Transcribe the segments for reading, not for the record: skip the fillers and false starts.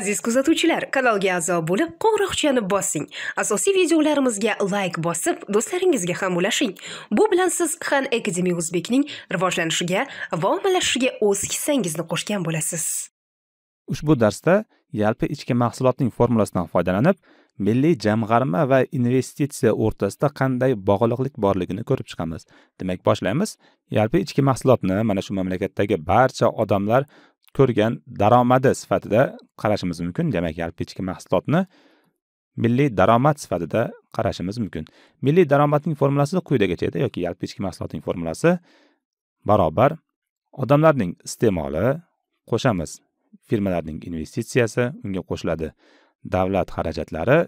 Aziz kuzatuvchilar, kanalga a'zo bo'lib, qo'ng'iroqchani bosing. Asosiy videolarimizga like bosib, do'stlaringizga ham ulashing. Bu bilan siz Khan Academy Uzbekning rivojlanishiga va ommalashishiga o'z hissangizni qo'shgan bo'lasiz. Ushbu darsda yalpi ichki mahsulotning formulasidan foydalanib, milliy jamg'arma va investitsiya o'rtasida qanday bog'liqlik borligini ko'rib chiqamiz. Demak, boshlaymiz. Yalpi ichki mahsulotni mana shu mamlakatdagi barcha odamlar ko'rgan daromadi sifatida qarashimiz mumkin. Demak, yalpi ichki mahsulotni milliy daromad sifatida qarashimiz mumkin. Milliy daromadning formulasi quyidagicha edi yoki yalpi ichki mahsulotning formulasi barobar odamlarning iste'moli qo'shamiz firmalarning investitsiyasi, unga qo'shiladi davlat xarajatlari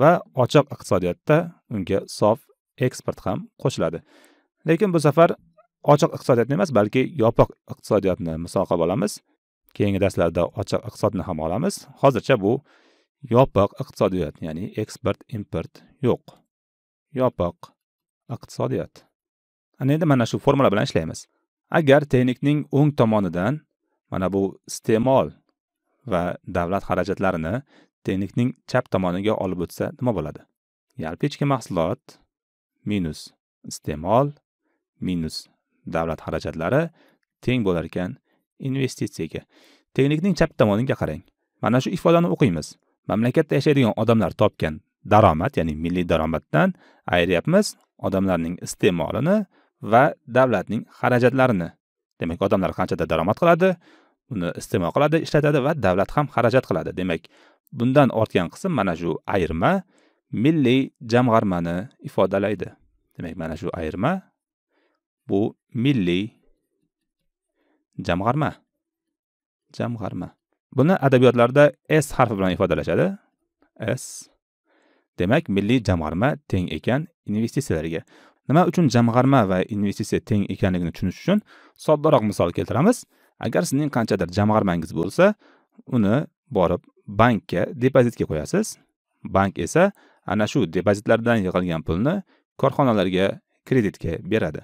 va ochiq iqtisodiyotda unga sof eksport ham qo'shiladi. Lekin bu safar ochiq iqtisodiyotni emas, balki yopiq iqtisodiyotni misol qilib olamiz. Keyingi darslarda ochiq iqtisodni ham olamiz. Hozircha bu yopiq iqtisodiyot, ya'ni eksport, import yo'q. Yopiq iqtisodiyot. Ana endi mana shu formula bilan ishlaymiz. Agar texnikning o'ng tomonidan mana bu iste'mol va davlat xarajatlarini texnikning chap tomoniga olib o'tsa nima bo'ladi? Yalpi ichki mahsulot minus iste'mol minus davlat xarajatlari teng bo'lar ekan investitsiyaga. Texnikning chap tomoniga qarang. Mana shu ifodani o'qiymiz. Mamlakatda yashaydigan odamlar topgan daromad, ya'ni milliy daromaddan ayryapmiz odamlarning iste'molini va davlatning xarajatlarini. Demak, odamlar qanchada daromad qiladi, uni iste'mol qiladi, ishlatadi va davlat ham xarajat qiladi. Demak, bundan ortgan qism mana shu ayirma milliy jamg'armani ifodalaydi. Demak, mana shu ayirma bu milliy jamg'arma. Buni adabiyotlarda S harfi bilan ifodalashadi. S. Demak, milliy jamg'arma teng ekan investitsiyalarga. Nima uchun jamg'arma va investitsiya teng ekanligini tushunish uchun soddaroq misol keltiramiz. Agar sizning qanchadir jamg'armangiz bo'lsa, uni borib bankka depozitga qo'yasiz. Bank esa ana shu depozitlardan yig'ilgan pulni korxonalarga kreditga beradi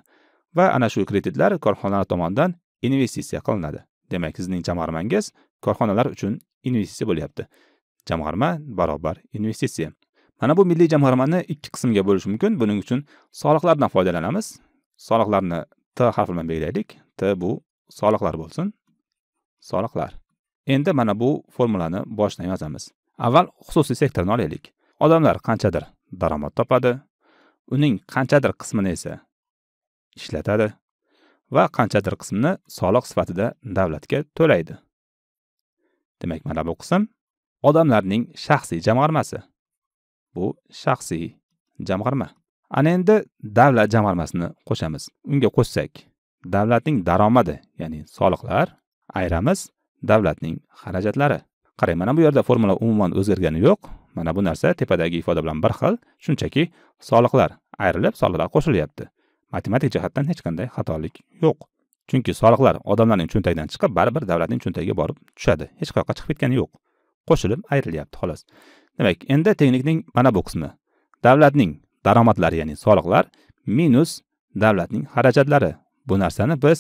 va ana shu kreditlar korxonalar tomonidan investitsiya qilinadi. Demak, sizning jamg'armangiz korxonalar uchun investitsiya bo'lyapti. Jamg'arma barobar investitsiya. Mana bu milliy jamg'armani ikki qismga bo'lish mumkin. Buning uchun soliqlardan foydalanamiz. Soliqlarni T harfi bilan belgilaylik. T bu soliqlar bo'lsin. Soliqlar. Endi mana bu formulani boshdan yozamiz. Avval xususiy sektorni olaylik. Odamlar qanchadir daromad topadi, uning qanchadir qismini esa ishlatadi va qanchadir qismini soliq sifatida davlatga to'laydi. Demak, mana bu qism odamlarning shaxsiy jamg'armasi. Bu shaxsiy jamg'arma. Ana endi davlat jamg'armasini qo'shamiz. Unga qo'shsak, davlatning daromadi, ya'ni soliqlar, ayramiz davlatning xarajatlari. Qarang, mana bu yerda formula umuman o'zgargani yo'q. Mana bu narsa tepadagi ifoda bilan bir xil, shunchaki soliqlar ayrilib, soliqlar qo'shilyapti. Matematik jihatdan hech qanday xatolik yo'q. Chunki soliqlar odamlarning cho'ntagidan chiqib, baribir davlatning cho'ntagiga borib tushadi. Hech qayerga chiqib ketgani yo'q. Qo'shilib ayrilyapti, xolos. Demak, endi texnikning mana bu qismi davlatning daromadlari, ya'ni soliqlar minus davlatning xarajatlari. Bu narsani biz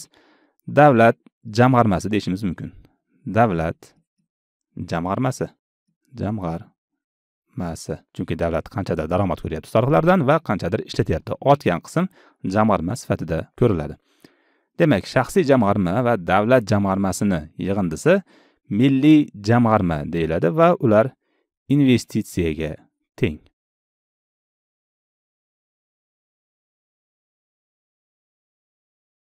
davlat jamg'armasi deyishimiz mumkin. Davlat jamg'armasi. Chunki davlat qanchadir daromad ko'ryapti soliqlardan va qanchadir ishlatyapti. Ortgan qism jamg'arma sifatida ko'riladi. Demak, shaxsiy jamg'arma va davlat jamg'armasini yig'indisi milliy jamg'arma deyiladi va ular investitsiyaga teng.